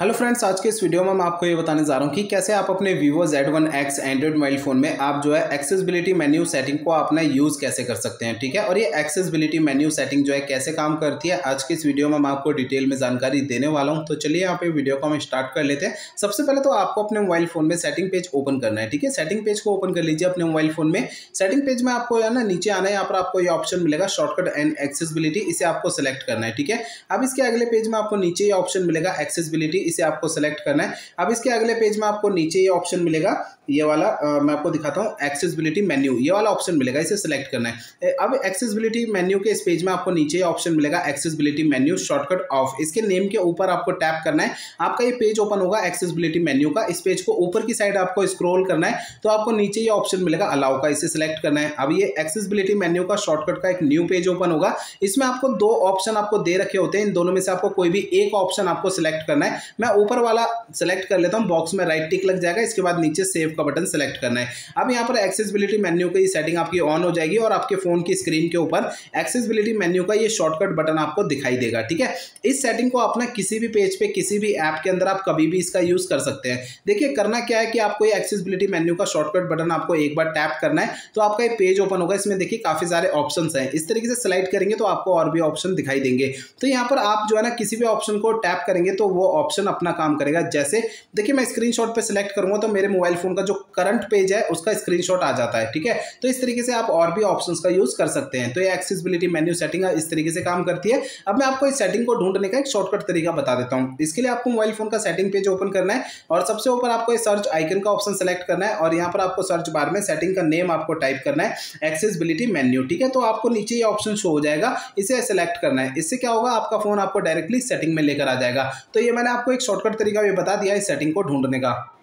Hello friends, आज के इस वीडियो में मैं आपको ये बताने जा रहा हूँ कि कैसे आप अपने Vivo Z1 X Android mobile phone में आप जो है एक्सेसिबिलिटी मेन्यू सेटिंग को आपने यूज़ कैसे कर सकते हैं, ठीक है। और ये एक्सेसिबिलिटी मेन्यू सेटिंग जो है कैसे काम करती है, आज के इस वीडियो में मैं आपको डिटेल में जानकारी देने वाला हूँ। तो चलिए यहाँ पे वीडियो को हम स्टार्ट कर लेते हैं। सबसे पहले तो आपको अपने मोबाइल फ़ोन में सेटिंग पेज ओपन करना है, ठीक है। सेटिंग पेज को ओपन कर लीजिए अपने मोबाइल फ़ोन में। सेटिंग पेज में आपको है ना नीचे आना है, यहाँ पर आपको ये ऑप्शन मिलेगा शॉर्टकट एंड एक्सेसिबिलिटी, इसे आपको सेलेक्ट करना है, ठीक है। अब इसके अगले पेज में आपको नीचे ये ऑप्शन मिलेगा एक्सेसिबिलिटी, इसे आपको सेलेक्ट करना है। अब इसके अगले पेज में आपको नीचे ये ऑप्शन मिलेगा, ये वाला मैं आपको दिखाता हूँ, एक्सेसिबिलिटी मेन्यू, ये वाला ऑप्शन मिलेगा, इसे सेलेक्ट करना है। अब एक्सेसिबिलिटी मेन्यू के इस पेज में आपको नीचे ऑप्शन मिलेगा एक्सेसिबिलिटी मेन्यू शॉर्टकट ऑफ, इसके नेम के ऊपर आपको टैप करना है। आपका ये पेज ओपन होगा एक्सेसिबिलिटी मेन्यू का। इस पेज को ऊपर की साइड आपको स्क्रॉल करना है तो आपको नीचे ये ऑप्शन मिलेगा अलाउ का, इसे सेलेक्ट करना है। अब ये एक्सेसिबिलिटी मेन्यू का शॉर्टकट का एक न्यू पेज ओपन होगा। इसमें आपको दो ऑप्शन आपको दे रखे होते हैं, इन दोनों में से आपको कोई भी एक ऑप्शन आपको सेलेक्ट करना है। मैं ऊपर वाला सेलेक्ट कर लेता हूं, बॉक्स में राइट टिक लग जाएगा, इसके बाद नीचे सेव का बटन सेलेक्ट करना है। अब यहां पर एक्सेसिबिलिटी मेन्यू की सेटिंग आपकी ऑन हो जाएगी और आपके फोन की स्क्रीन के ऊपर एक्सेसिबिलिटी मेन्यू का ये शॉर्टकट बटन आपको दिखाई देगा, ठीक है। इस सेटिंग को अपना किसी भी पेज पे, किसी भी ऐप के अंदर आप कभी भी इसका यूज कर सकते हैं। देखिए करना क्या है कि आपको ये एक्सेसिबिलिटी मेन्यू का शॉर्टकट बटन आपको एक बार टैप करना है तो आपका ये पेज ओपन होगा। इसमें देखिए काफी सारे ऑप्शन है, इस तरीके से सिलेक्ट करेंगे तो आपको और भी ऑप्शन दिखाई देंगे। तो यहाँ पर आप जो है ना किसी भी ऑप्शन को टैप करेंगे तो वो ऑप्शन अपना काम करेगा। जैसे देखिए मैं स्क्रीनशॉट पे सिलेक्ट करूंगा तो मेरे मोबाइल फोन का जो करंट पेज है उसका स्क्रीनशॉट आ जाता है, ठीक है। तो इस तरीके से आप और भी ऑप्शंस का यूज कर सकते हैं। तो ये एक्सेसिबिलिटी मेन्यू सेटिंग इस तरीके से काम करती है। अब मैं आपको इस सेटिंग को ढूंढने का एक शॉर्टकट तरीका बता देता हूं। इसके लिए आपको मोबाइल फोन का सेटिंग पेज ओपन करना है और सबसे ऊपर आपको सर्च आइकन का ऑप्शन सेलेक्ट करना है और यहाँ पर आपको सर्च बार में सेटिंग का नेम आपको टाइप करना है एक्सेसिबिलिटी मेन्यू, ठीक है। तो आपको नीचे ये ऑप्शन शो हो जाएगा, इसे सेलेक्ट करना है। इससे क्या होगा, आपका फोन आपको डायरेक्टली सेटिंग में लेकर आ जाएगा। तो ये मैंने आपको एक शॉर्टकट तरीका भी बता दिया इस सेटिंग को ढूंढने का।